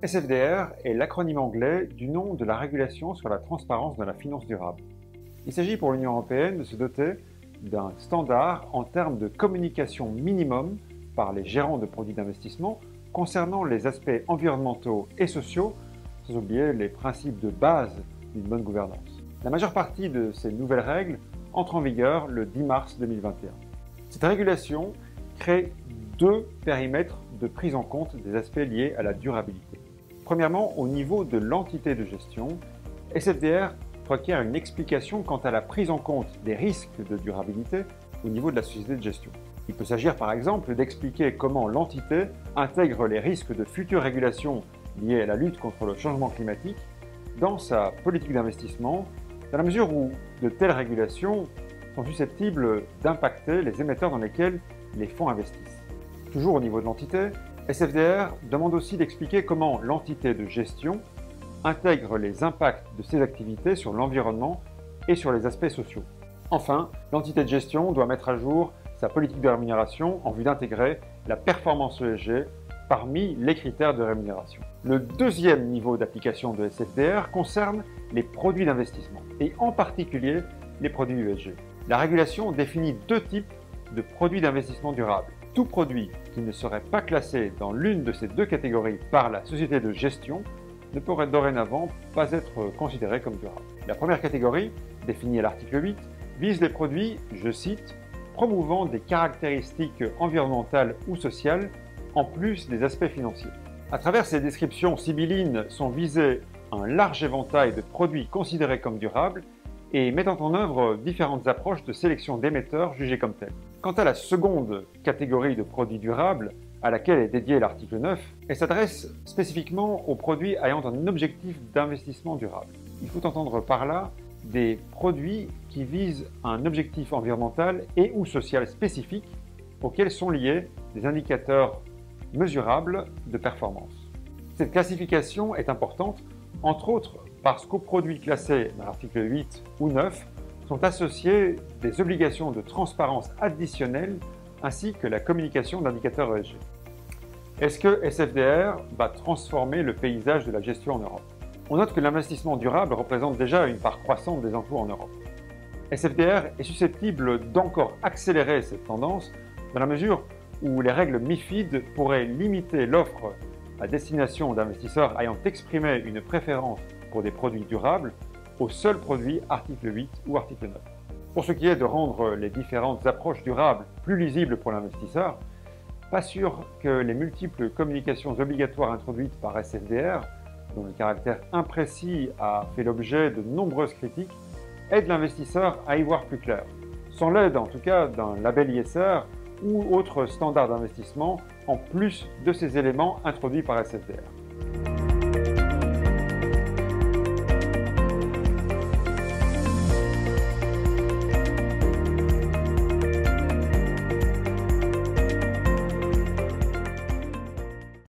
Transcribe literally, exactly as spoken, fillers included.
S F D R est l'acronyme anglais du nom de la régulation sur la transparence dans la finance durable. Il s'agit pour l'Union européenne de se doter d'un standard en termes de communication minimum par les gérants de produits d'investissement concernant les aspects environnementaux et sociaux, sans oublier les principes de base d'une bonne gouvernance. La majeure partie de ces nouvelles règles entre en vigueur le dix mars deux mille vingt et un. Cette régulation crée deux périmètres de prise en compte des aspects liés à la durabilité. Premièrement, au niveau de l'entité de gestion, S F D R requiert une explication quant à la prise en compte des risques de durabilité au niveau de la société de gestion. Il peut s'agir par exemple d'expliquer comment l'entité intègre les risques de futures régulations liées à la lutte contre le changement climatique dans sa politique d'investissement, dans la mesure où de telles régulations sont susceptibles d'impacter les émetteurs dans lesquels les fonds investissent. Toujours au niveau de l'entité, S F D R demande aussi d'expliquer comment l'entité de gestion intègre les impacts de ses activités sur l'environnement et sur les aspects sociaux. Enfin, l'entité de gestion doit mettre à jour sa politique de rémunération en vue d'intégrer la performance E S G parmi les critères de rémunération. Le deuxième niveau d'application de S F D R concerne les produits d'investissement et en particulier les produits E S G. La régulation définit deux types de produits d'investissement durable. Tout produit qui ne serait pas classé dans l'une de ces deux catégories par la société de gestion ne pourrait dorénavant pas être considéré comme durable. La première catégorie, définie à l'article huit, vise les produits, je cite, « promouvant des caractéristiques environnementales ou sociales en plus des aspects financiers ». À travers ces descriptions sibyllines sont visés un large éventail de produits considérés comme durables et mettant en œuvre différentes approches de sélection d'émetteurs jugés comme tels. Quant à la seconde catégorie de produits durables, à laquelle est dédié l'article neuf, elle s'adresse spécifiquement aux produits ayant un objectif d'investissement durable. Il faut entendre par là des produits qui visent un objectif environnemental et ou social spécifique auxquels sont liés des indicateurs mesurables de performance. Cette classification est importante, entre autres, parce qu'aux produits classés dans l'article huit ou neuf sont associées des obligations de transparence additionnelles ainsi que la communication d'indicateurs E S G. Est-ce que S F D R va transformer le paysage de la gestion en Europe? On note que l'investissement durable représente déjà une part croissante des emplois en Europe. S F D R est susceptible d'encore accélérer cette tendance dans la mesure où les règles MIFID pourraient limiter l'offre à destination d'investisseurs ayant exprimé une préférence pour des produits durables aux seuls produits article huit ou article neuf. Pour ce qui est de rendre les différentes approches durables plus lisibles pour l'investisseur, pas sûr que les multiples communications obligatoires introduites par S F D R, dont le caractère imprécis a fait l'objet de nombreuses critiques, aident l'investisseur à y voir plus clair, sans l'aide en tout cas d'un label I S R ou autre standard d'investissement en plus de ces éléments introduits par S F D R.